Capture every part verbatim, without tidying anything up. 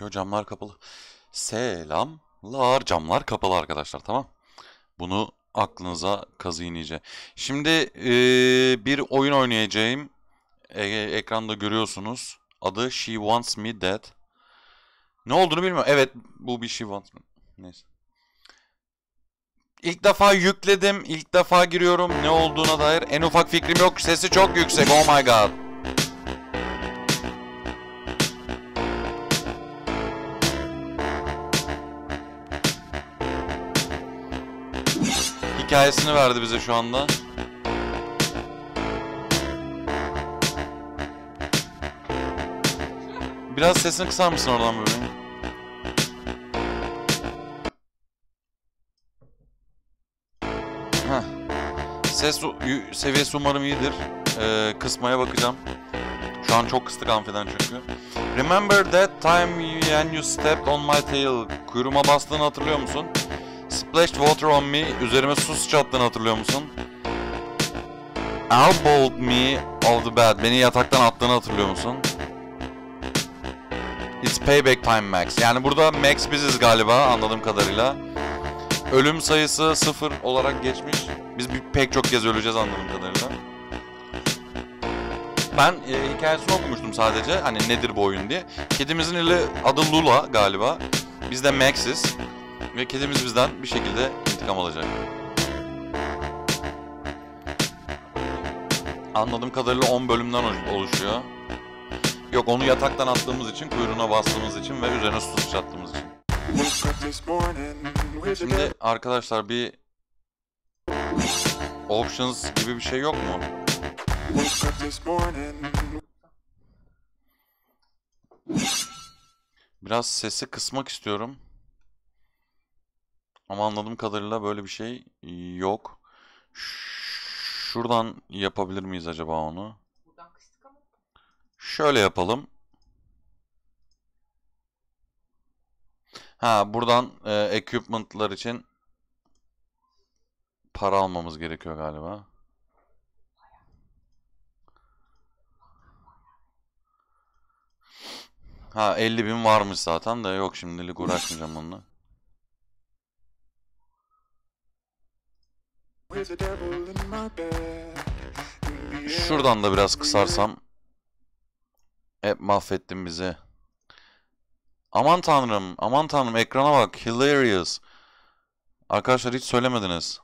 Yo, camlar kapalı. Selamlar, camlar kapalı arkadaşlar, tamam. Bunu aklınıza kazıyın iyice. Şimdi ee, bir oyun oynayacağım. E, ekranda görüyorsunuz. Adı She Wants Me Dead. Ne olduğunu bilmiyorum. Evet, bu bir She Wants Me. Neyse. İlk defa yükledim. İlk defa giriyorum. Ne olduğuna dair en ufak fikrim yok. Sesi çok yüksek. Oh my god. Hikayesini verdi bize şu anda. Biraz sesini kısar mısın oradan böyle? Heh. Ses seviyesi umarım iyidir. Ee, kısmaya bakacağım. Şu an çok kıstık amfiden çünkü. Remember that time you, and you stepped on my tail. Kuyruğuma bastığını hatırlıyor musun? Splashed water on me. Üzerime su sıçrattığını hatırlıyor musun? Elbowed me of the bed. Beni yataktan attığını hatırlıyor musun? It's payback time, Max. Yani burada Max biziz galiba anladığım kadarıyla. Ölüm sayısı sıfır olarak geçmiş. Biz pek çok kez öleceğiz anladığım kadarıyla. Ben e, hikayesini okumuştum sadece. Hani nedir bu oyun diye. Kedimizin ili adı Lula galiba. Biz de Max'iz. Ve kedimiz bizden bir şekilde intikam alacak. Anladığım kadarıyla on bölümden oluşuyor. Yok, onu yataktan attığımız için, kuyruğuna bastığımız için ve üzerine su sıçrattığımız için. Şimdi arkadaşlar bir options gibi bir şey yok mu? Biraz sesi kısmak istiyorum. Ama anladığım kadarıyla böyle bir şey yok. Şuradan yapabilir miyiz acaba onu? Şöyle yapalım. Ha, buradan e, equipment'lar için para almamız gerekiyor galiba. Ha, elli bin varmış zaten de, yok şimdilik uğraşmayacağım onunla. Şuradan da biraz kısarsam. Hep mahvettin bizi. Aman tanrım, aman tanrım, ekrana bak. Hilarious. Arkadaşlar hiç söylemediniz.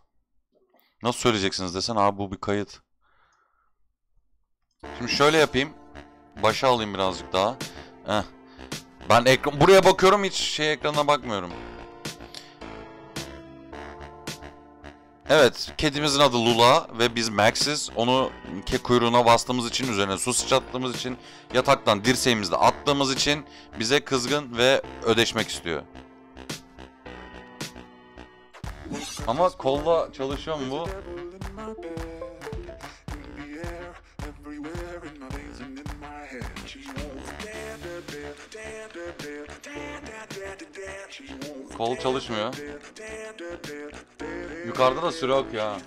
Nasıl söyleyeceksiniz desen abi, bu bir kayıt. Şimdi şöyle yapayım. Başa alayım birazcık daha. Heh. Ben ekran buraya bakıyorum, hiç şey ekranına bakmıyorum. Evet, kedimizin adı Lula ve biz Max'iz. Onu kuyruğuna bastığımız için, üzerine su sıçrattığımız için, yataktan dirseğimizle attığımız için bize kızgın ve ödeşmek istiyor. Ama kolla çalışıyor mu bu? Kol çalışmıyor. Yukarıda da süre yok ya.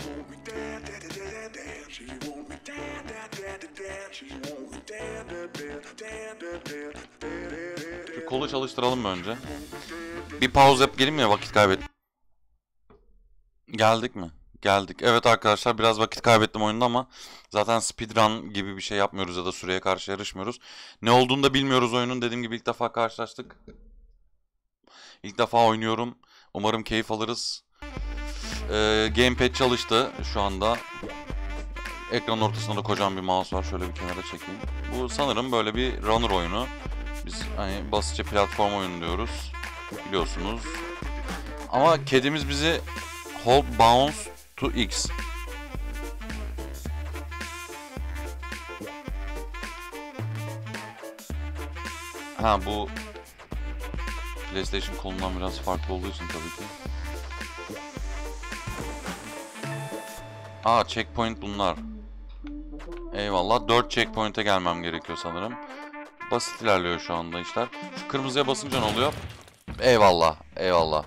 Şu kolu çalıştıralım mı önce? Bir pause yap geleyim ya, vakit kaybettim. Geldik mi? Geldik. Evet arkadaşlar, biraz vakit kaybettim oyunda ama zaten speedrun gibi bir şey yapmıyoruz ya da süreye karşı yarışmıyoruz. Ne olduğunu da bilmiyoruz oyunun. Dediğim gibi ilk defa karşılaştık. İlk defa oynuyorum. Umarım keyif alırız. Ee, gamepad çalıştı şu anda. Ekranın ortasında da kocaman bir mouse var. Şöyle bir kenara çekeyim. Bu sanırım böyle bir runner oyunu. Biz hani basitçe platform oyunu diyoruz. Biliyorsunuz. Ama kedimiz bizi hold bounce to X. Ha, bu PlayStation kolundan biraz farklı olduğu için tabii ki. Aa, checkpoint bunlar. Eyvallah, dört checkpoint'e gelmem gerekiyor sanırım. Basit ilerliyor şu anda işler. Şu kırmızıya basınca ne oluyor? Eyvallah, eyvallah.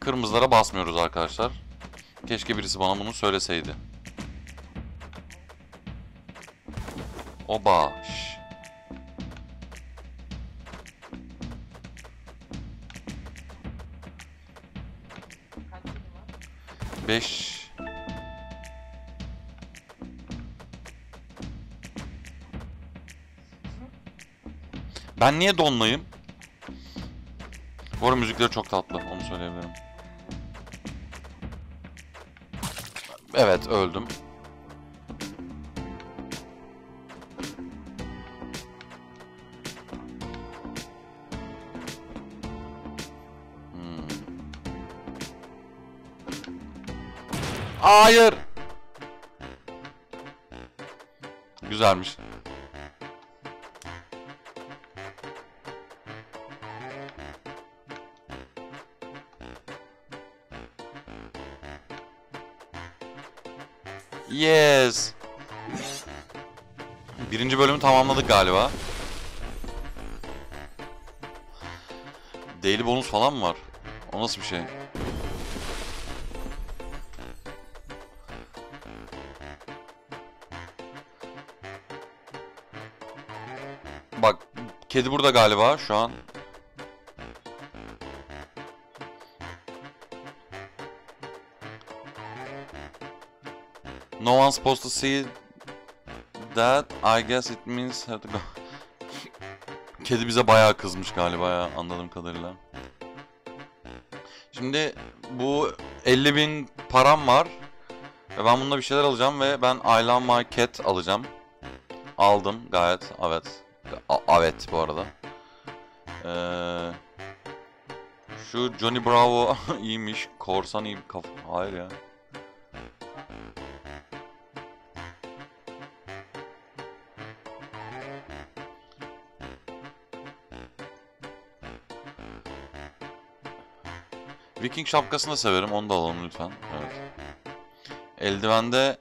Kırmızılara basmıyoruz arkadaşlar. Keşke birisi bana bunu söyleseydi. Oba. beş. Ben niye donlayım? Bu arada müzikleri çok tatlı, onu söyleyebilirim. Evet, öldüm. Hayır. Güzelmiş. Yes. Birinci bölümü tamamladık galiba. Daily bonus falan mı var? O nasıl bir şey? Bak, kedi burada galiba şu an. No one's supposed to see that. I guess it means have to go. Kedi bize bayağı kızmış galiba ya, anladığım kadarıyla. Şimdi bu elli bin param var. Ve ben bununla bir şeyler alacağım ve ben I Love My Cat alacağım. Aldım gayet, evet. A evet bu arada. Ee, şu Johnny Bravo iyiymiş. Korsan iyi kafa. Hayır ya. Viking şapkasını da severim. Onu da alalım lütfen. Evet. Eldivende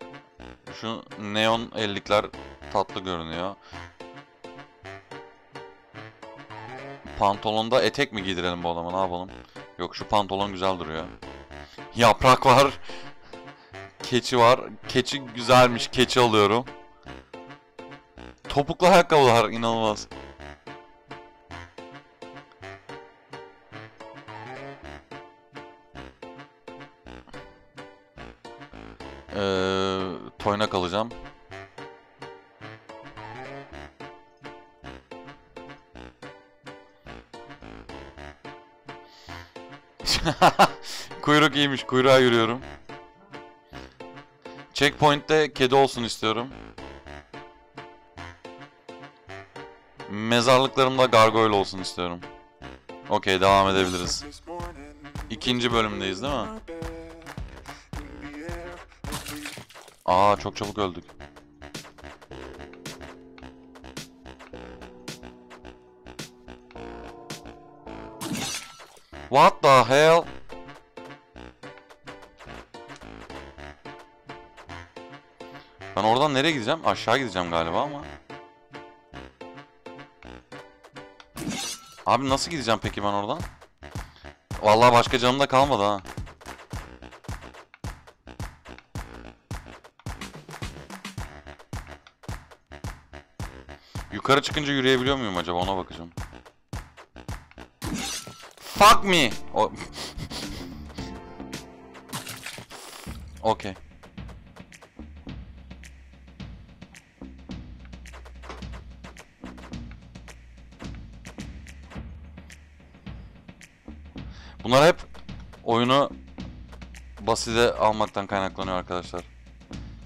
şu neon ellikler tatlı görünüyor. Pantolonda etek mi giydirelim bu adama, ne yapalım? Yok, şu pantolon güzel duruyor. Yaprak var. Keçi var. Keçi güzelmiş. Keçi alıyorum. Topuklu ayakkabılar inanılmaz. Ee, toynak alacağım. Kuyruk iyiymiş. Kuyruğa yürüyorum. Checkpoint'te kedi olsun istiyorum. Mezarlıklarımda gargoyle olsun istiyorum. Okey, devam edebiliriz. İkinci bölümdeyiz değil mi? Aa, çok çabuk öldük. What the hell? Ben oradan nereye gideceğim? Aşağı gideceğim galiba ama. Abi nasıl gideceğim peki ben oradan? Vallahi başka canım da kalmadı ha. Yukarı çıkınca yürüyebiliyor muyum acaba? Ona bakacağım. Fuck me. O okay. Bunlar hep oyunu basite almaktan kaynaklanıyor arkadaşlar.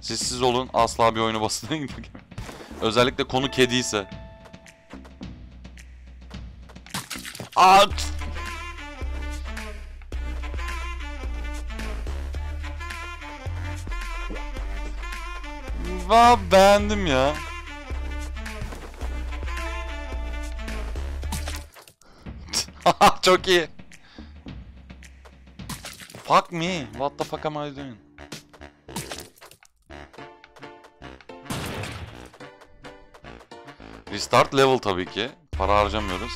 Siz siz olun, asla bir oyunu basite indirgemeyin. Özellikle konu kediyse. Aa! Vaa, beğendim ya. Çok iyi. Fuck me. What the fuck am I doing? Restart level tabii ki. Para harcamıyoruz.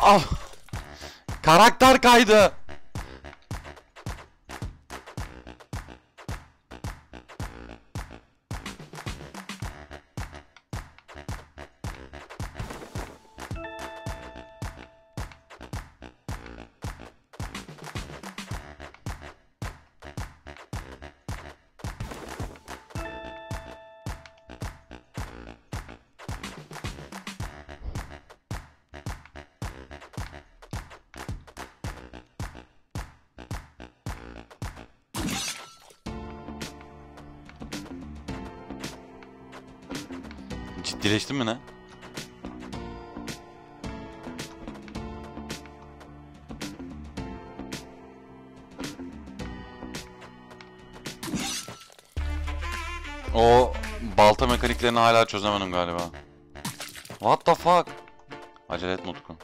Al. Karakter kaydı. Ciddileştin mi lan? O balta mekaniklerini hala çözemedim galiba. What the fuck? Acele etme Utku.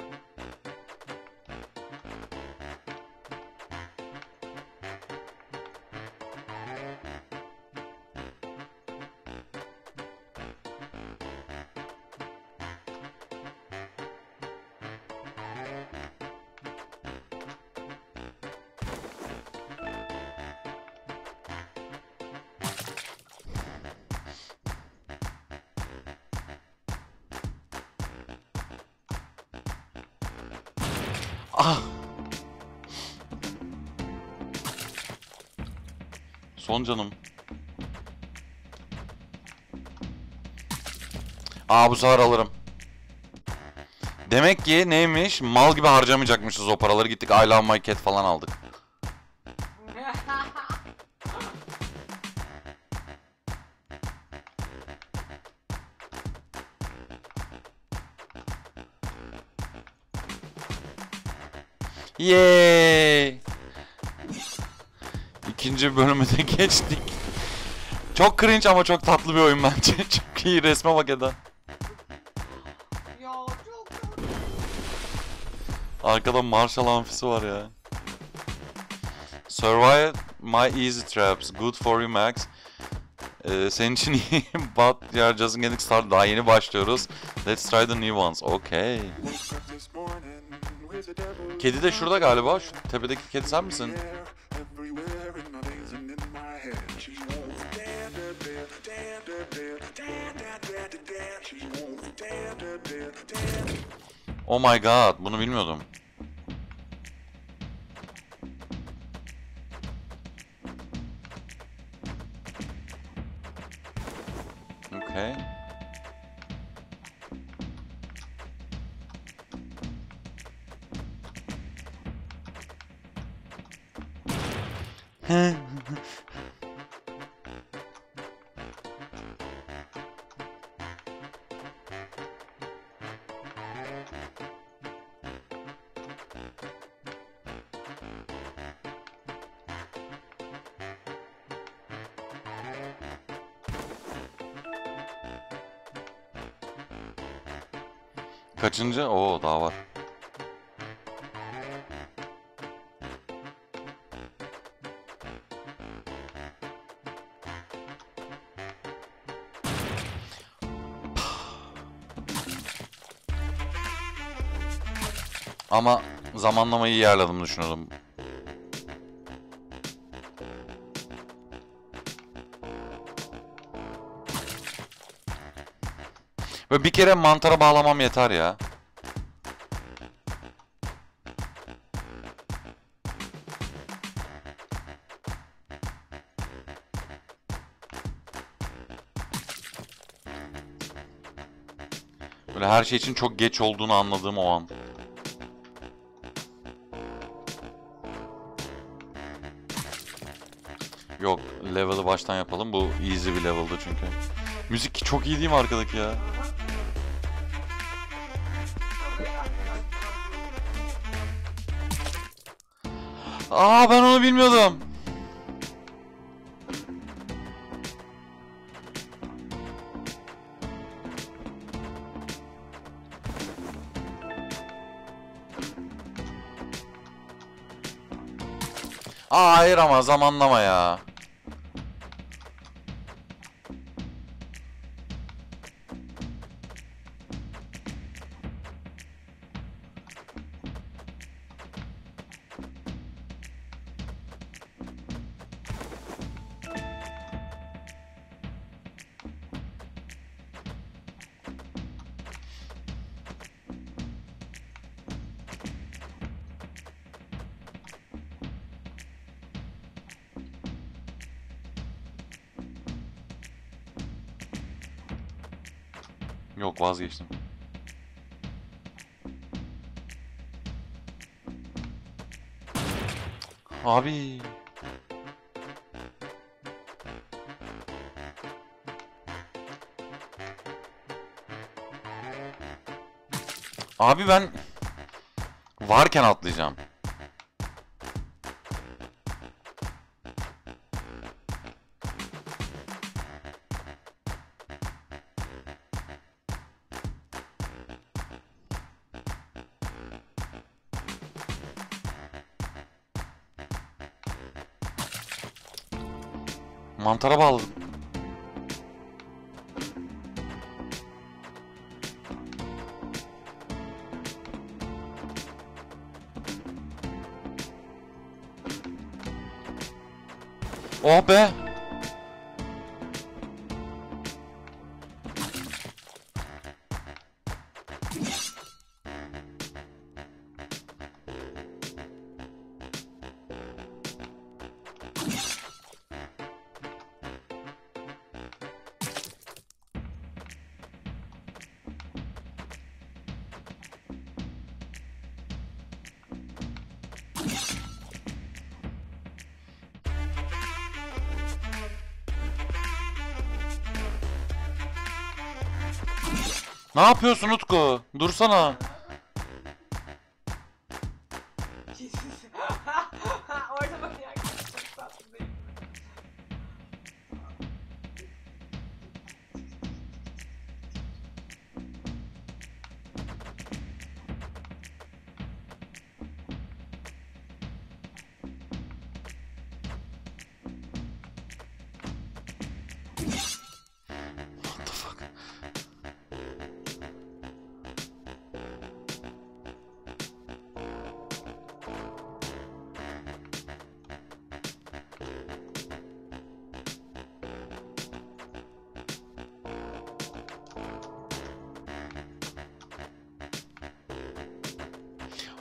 Ah! Son canım. Aa, bu sefer alırım. Demek ki neymiş? Mal gibi harcamayacakmışız o paraları. Gittik I Love My Cat falan aldık. Yeeey. İkinci bölümüne geçtik. Çok cringe ama çok tatlı bir oyun bence. Çok iyi, resme bak Eda. Ya çok çok. Arkada Marshall amfisi var ya. Survive my easy traps. Good for you Max. Ee, senin için iyi. But you are just getting started. Daha yeni başlıyoruz. Let's try the new ones. Okay. Kedi de şurada galiba. Şu tepedeki kedi sen misin? Oh my god, bunu bilmiyordum. Okay. Kaçıncı? Oo, daha var. Ama zamanlamayı iyi ayarladım düşünüyorum. Böyle bir kere mantara bağlamam yeter ya. Böyle her şey için çok geç olduğunu anladığım o an. Yok, level'ı baştan yapalım. Bu easy bir level'dı çünkü. Müzik çok iyi değil mi arkadaki ya? Aa, ben onu bilmiyordum. Aa, hayır ama zamanlama ya. Yok, vazgeçtim. Abi. Abi ben varken atlayacağım. Mantara bağladım. Oh be. Ne yapıyorsun Utku? Dursana.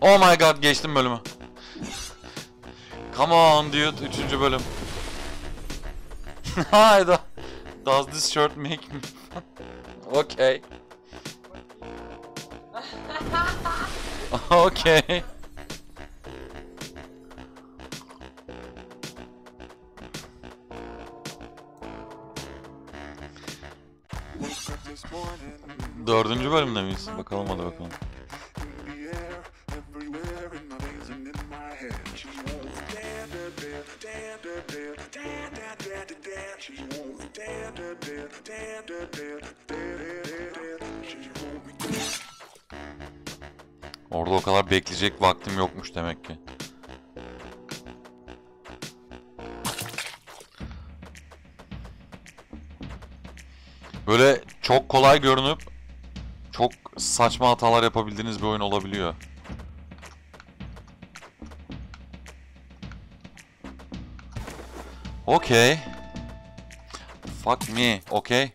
Oh my god, geçtim bölümü. Come on dude, üçüncü bölüm. Hayda. Does this shirt make me fun? Okay. Okay. Dördüncü bölümde miyiz? Bakalım, hadi bakalım. Orada o kadar bekleyecek vaktim yokmuş demek ki. Böyle çok kolay görünüp çok saçma hatalar yapabildiğiniz bir oyun olabiliyor. Okay. Fuck me, okay?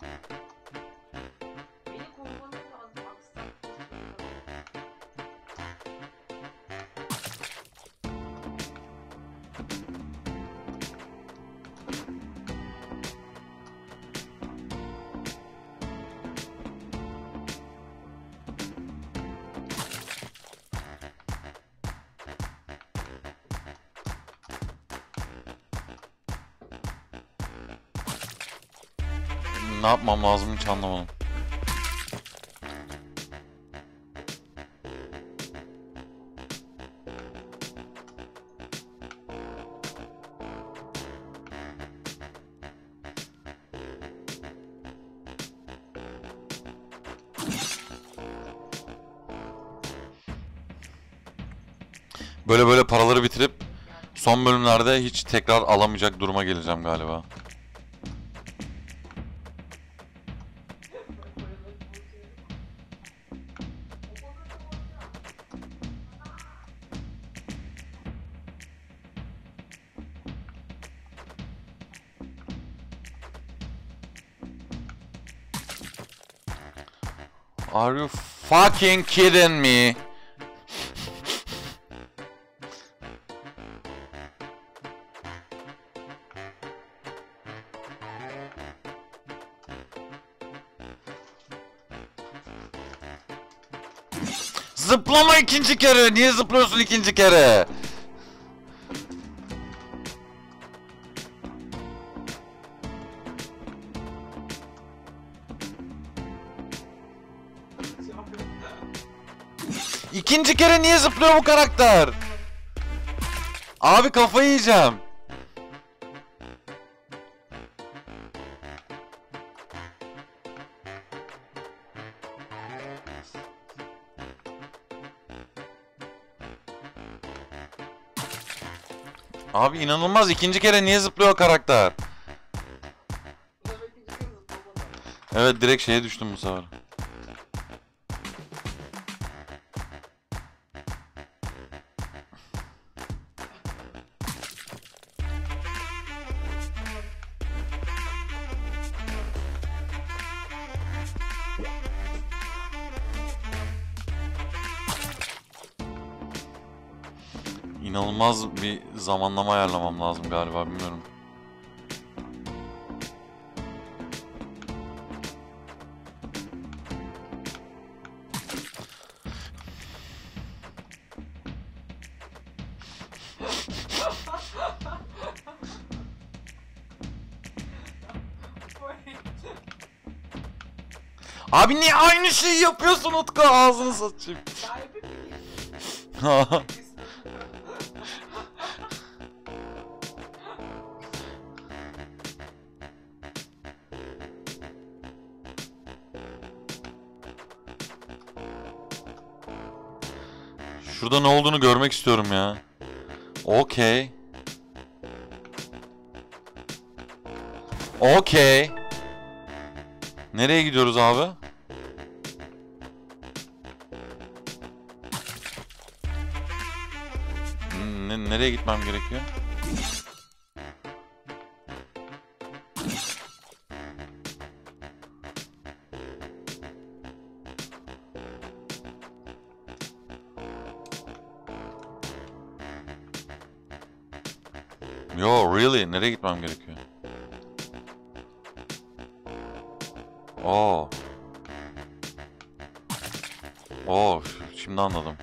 Ne yapmam lazım hiç anlamadım. Böyle böyle paraları bitirip son bölümlerde hiç tekrar alamayacak duruma geleceğim galiba. Are you fucking kidding me? Zıplama ikinci kere. Niye zıplıyorsun ikinci kere? İkinci kere niye zıplıyor bu karakter? Abi kafayı yiyeceğim. Abi inanılmaz, ikinci kere niye zıplıyor karakter? Evet, direkt şeye düştüm bu sefer. İnanılmaz bir zamanlama ayarlamam lazım galiba, bilmiyorum. Abi niye aynı şeyi yapıyorsun Utku? Ağzını satayım. Şurada ne olduğunu görmek istiyorum ya. Okey. Okey. Nereye gidiyoruz abi? N- nereye gitmem gerekiyor? Yo, really? Nereye gitmem gerekiyor? Oo. Oo, şimdi anladım.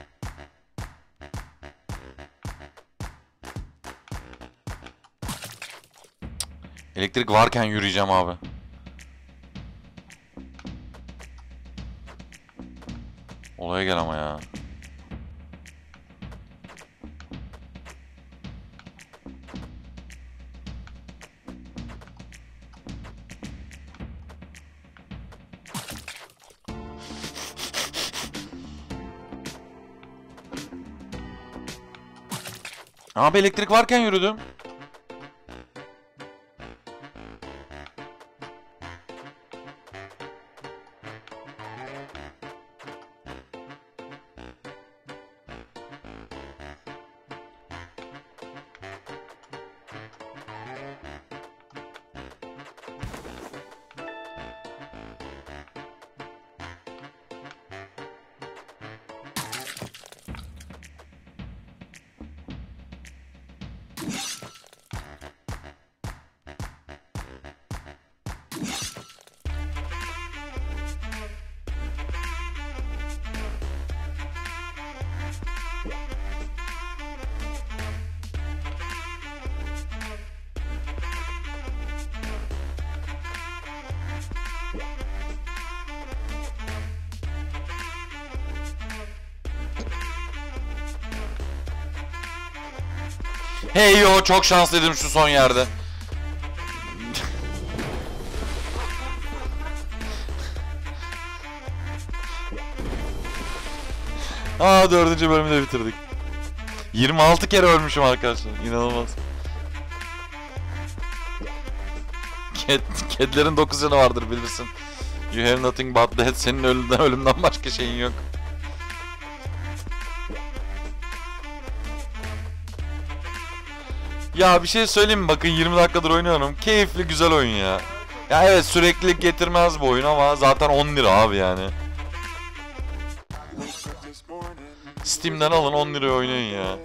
Elektrik varken yürüyeceğim abi. Olaya gel ama ya. Abi elektrik varken yürüdüm. Hey yo, çok şanslıydım şu son yerde. Aa, dördüncü bölümü de bitirdik. yirmi altı kere ölmüşüm arkadaşlar, inanılmaz. Ked, kedilerin dokuz canı vardır bilirsin. You have nothing but that. Senin ölümden, ölümden başka şeyin yok. Ya bir şey söyleyeyim mi? Bakın yirmi dakikadır oynuyorum. Keyifli, güzel oyun ya. Ya evet, süreklilik getirmez bu oyun ama zaten on lira abi yani. Steam'den alın, on liraya oynayın ya.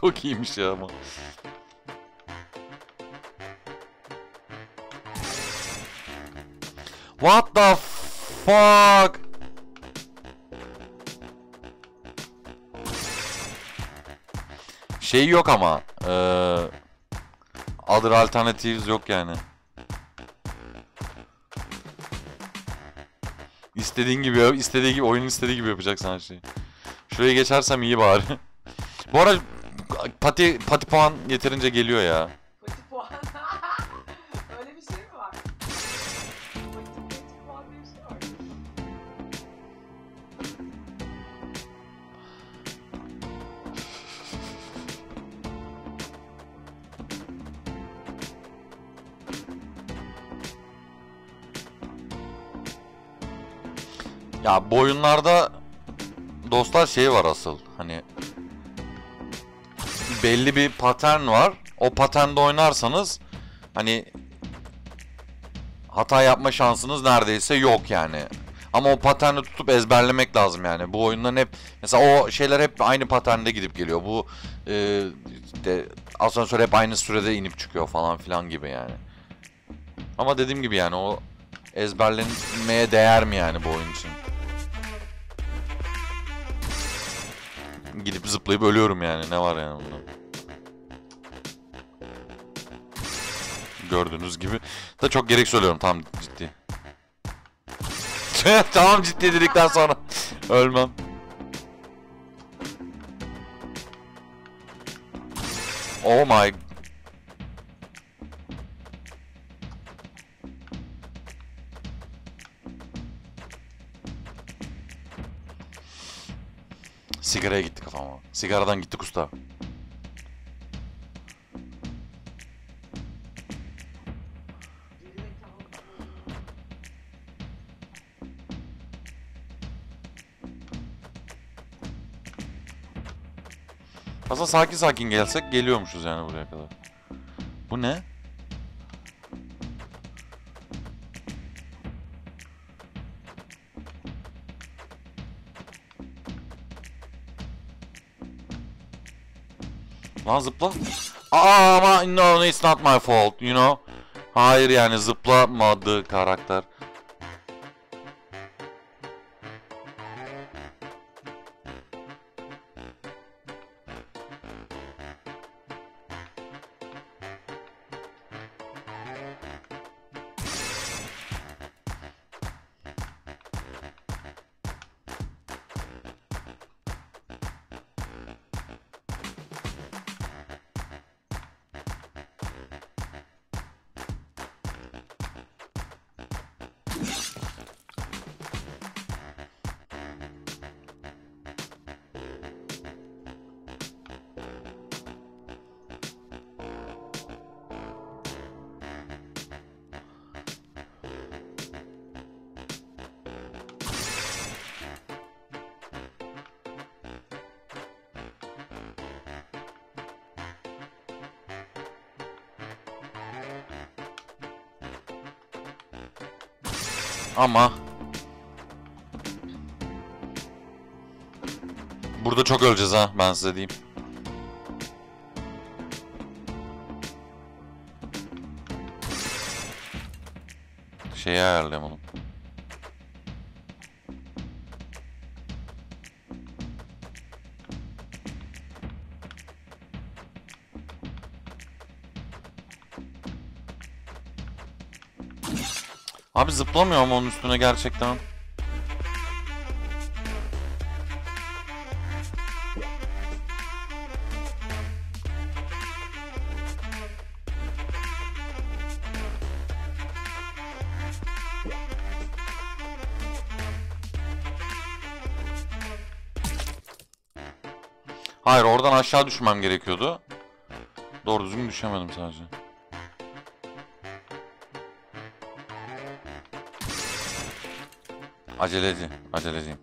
Çok iyiymiş ya ama. What the fuck? Şey yok ama. Ee, other alternatives yok yani. İstediğin gibi, istediği gibi, oyunun istediği gibi yapacaksın her şeyi. Şuraya geçersem iyi bari. Bu arada pati, pati puan yeterince geliyor ya. Pati puan? Öyle bir şey mi var? Pati, pati puan diye bir şey var. Ya bu oyunlarda dostlar şey var asıl, hani belli bir patern var. O paternde oynarsanız hani hata yapma şansınız neredeyse yok yani. Ama o paterni tutup ezberlemek lazım yani. Bu oyunların hep mesela o şeyler hep aynı paternde gidip geliyor. Bu e, işte asansör hep aynı sürede inip çıkıyor falan filan gibi yani. Ama dediğim gibi yani o ezberlenmeye değer mi yani bu oyun için? Gidip zıplayıp ölüyorum yani, ne var yani bunda? Gördüğünüz gibi da çok gerek söylüyorum, tam ciddi. Tamam ciddi dedikten sonra ölmem. Oh my. Sigaraya gitti kafama. Sigaradan gitti usta. Aslında sakin sakin gelsek geliyormuşuz yani buraya kadar. Bu ne? Lan zıpla. Aa ama no, it's not my fault, you know. Hayır yani zıplamadı karakter. Ama burada çok öleceğiz ha, ben size diyeyim. Şeyi ayarlayayım oğlum. Abi zıplamıyor ama onun üstüne gerçekten. Hayır, oradan aşağı düşmem gerekiyordu. Doğru düzgün düşemedim sadece. Aceleci, aceleciyim.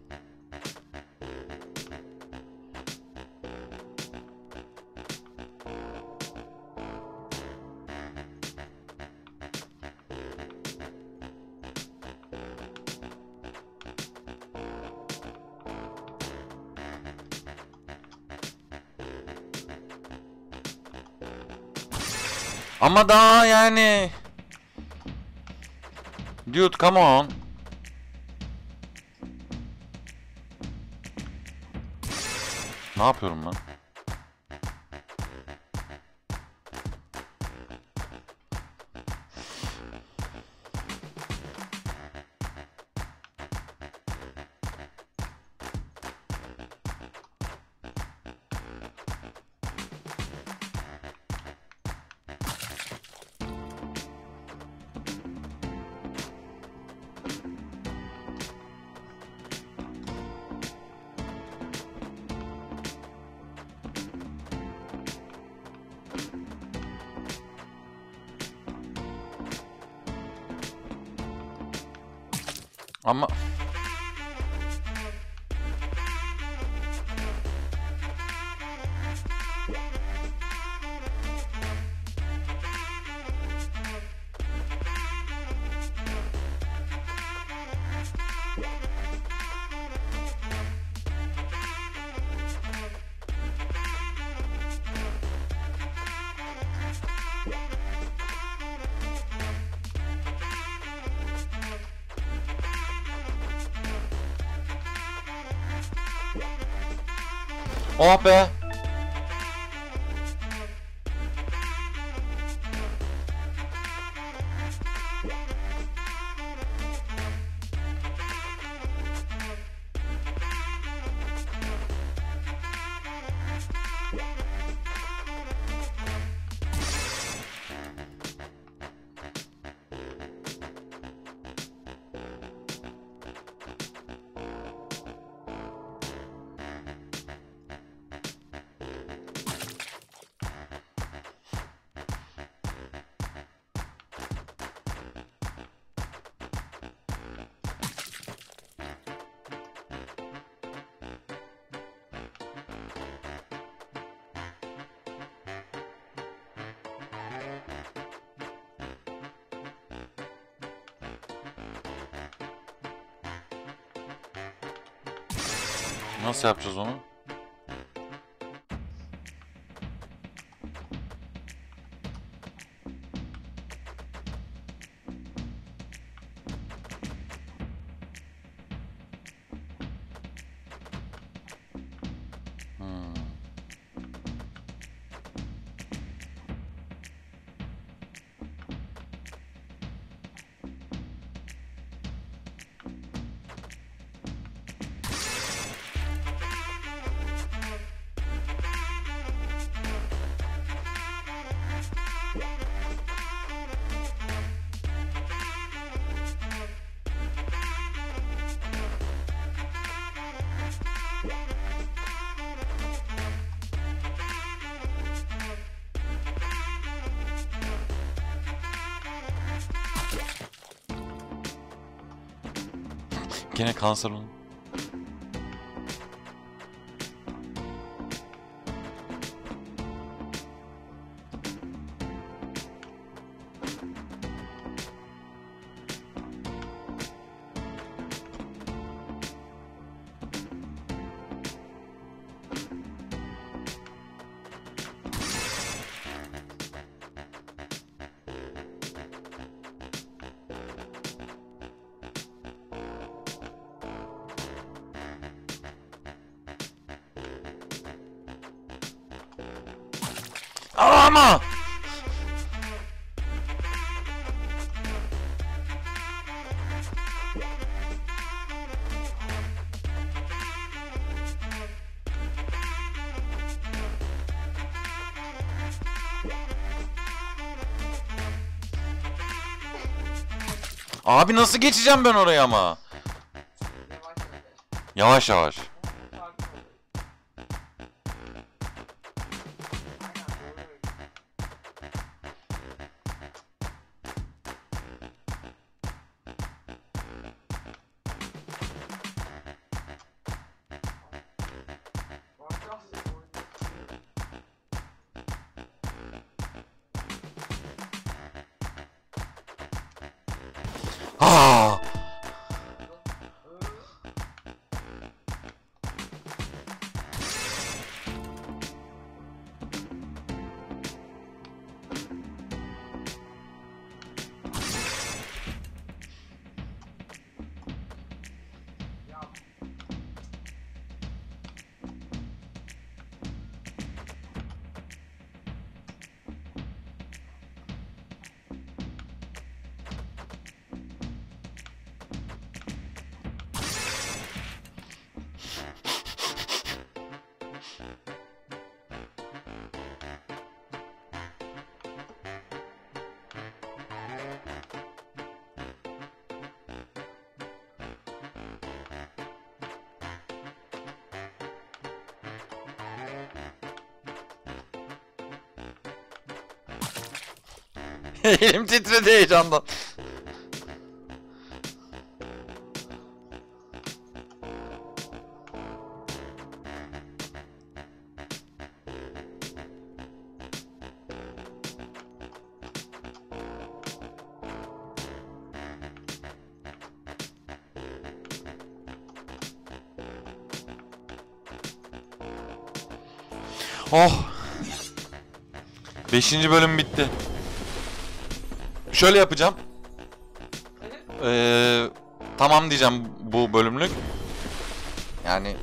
Ama daha yani... Dude, come on. Ne yapıyorum ben? Ama oh be. Nasıl yapacağız onu? Yine kanser olun. Ama abi nasıl geçeceğim ben oraya ama? Yavaş yavaş. Elim titredi heyecandan. Oh! Beşinci bölüm bitti. Şöyle yapacağım. Ee, tamam diyeceğim bu bölümlük. Yani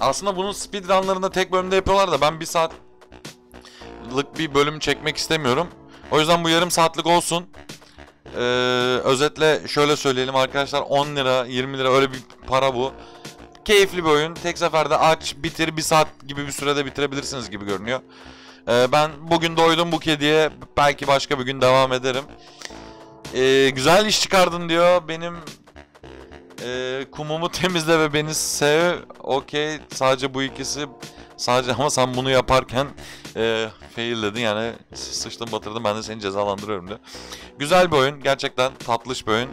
aslında bunun speedrunlarında tek bölümde yapıyorlar da ben bir saatlik bir bölüm çekmek istemiyorum. O yüzden bu yarım saatlik olsun. Ee, özetle şöyle söyleyelim arkadaşlar, on lira yirmi lira öyle bir para bu. Keyifli bir oyun. Tek seferde aç, bitir, bir saat gibi bir sürede bitirebilirsiniz gibi görünüyor. Ee, ben bugün doydum bu kediye. Belki başka bir gün devam ederim. Ee, güzel iş çıkardın diyor. Benim e, kumumu temizle ve beni sev. Okey. Sadece bu ikisi. Sadece ama sen bunu yaparken e, fail dedin. Yani sıçtın batırdın. Ben de seni cezalandırıyorum diyor. Güzel bir oyun. Gerçekten tatlış bir oyun.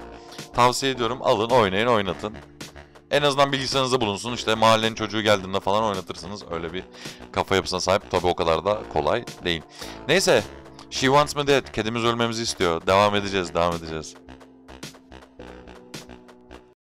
Tavsiye ediyorum. Alın, oynayın, oynatın. En azından bilgisayarınızda bulunsun, işte mahallenin çocuğu geldiğinde falan oynatırsınız. Öyle bir kafa yapısına sahip. Tabi o kadar da kolay değil. Neyse, She Wants Me Dead. Kedimiz ölmemizi istiyor. Devam edeceğiz, devam edeceğiz.